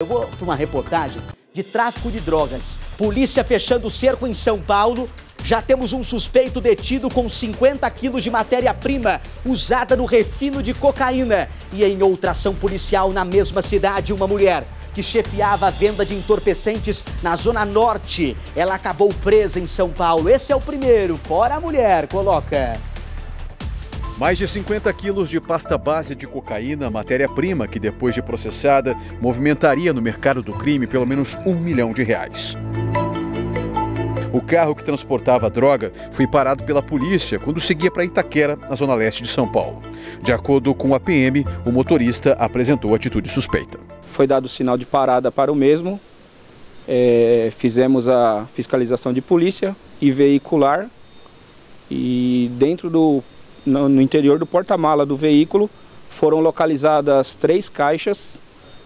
Eu vou para uma reportagem de tráfico de drogas. Polícia fechando o cerco em São Paulo. Já temos um suspeito detido com 50 quilos de matéria-prima usada no refino de cocaína. E em outra ação policial na mesma cidade, uma mulher que chefiava a venda de entorpecentes na Zona Norte. Ela acabou presa em São Paulo. Esse é o primeiro. Fora a mulher, coloca. Mais de 50 quilos de pasta base de cocaína, matéria-prima que depois de processada, movimentaria no mercado do crime pelo menos R$1 milhão. O carro que transportava a droga foi parado pela polícia quando seguia para Itaquera, na zona leste de São Paulo. De acordo com a PM, o motorista apresentou atitude suspeita. Foi dado o sinal de parada para o mesmo, fizemos a fiscalização de polícia e veicular e dentro do... No interior do porta-mala do veículo foram localizadas 3 caixas,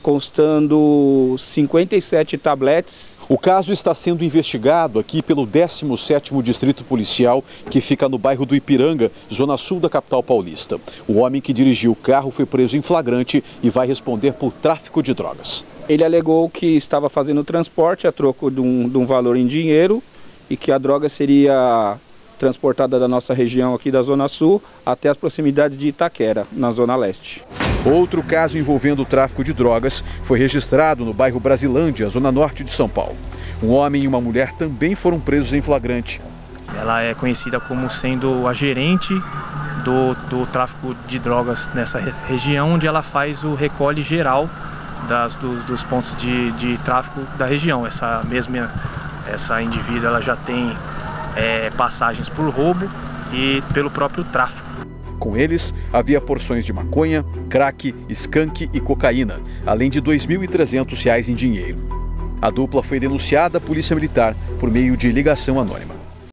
constando 57 tabletes. O caso está sendo investigado aqui pelo 17º Distrito Policial, que fica no bairro do Ipiranga, zona sul da capital paulista. O homem que dirigiu o carro foi preso em flagrante e vai responder por tráfico de drogas. Ele alegou que estava fazendo transporte a troco de um valor em dinheiro e que a droga seria transportada da nossa região aqui da Zona Sul até as proximidades de Itaquera, na Zona Leste. Outro caso envolvendo o tráfico de drogas foi registrado no bairro Brasilândia, zona norte de São Paulo. Um homem e uma mulher também foram presos em flagrante. Ela é conhecida como sendo a gerente do tráfico de drogas nessa região, onde ela faz o recolhe geral dos pontos de tráfico da região. Essa indivídua ela já tem passagens por roubo e pelo próprio tráfico. Com eles, havia porções de maconha, crack, skunk e cocaína, além de R$2.300 em dinheiro. A dupla foi denunciada à Polícia Militar por meio de ligação anônima.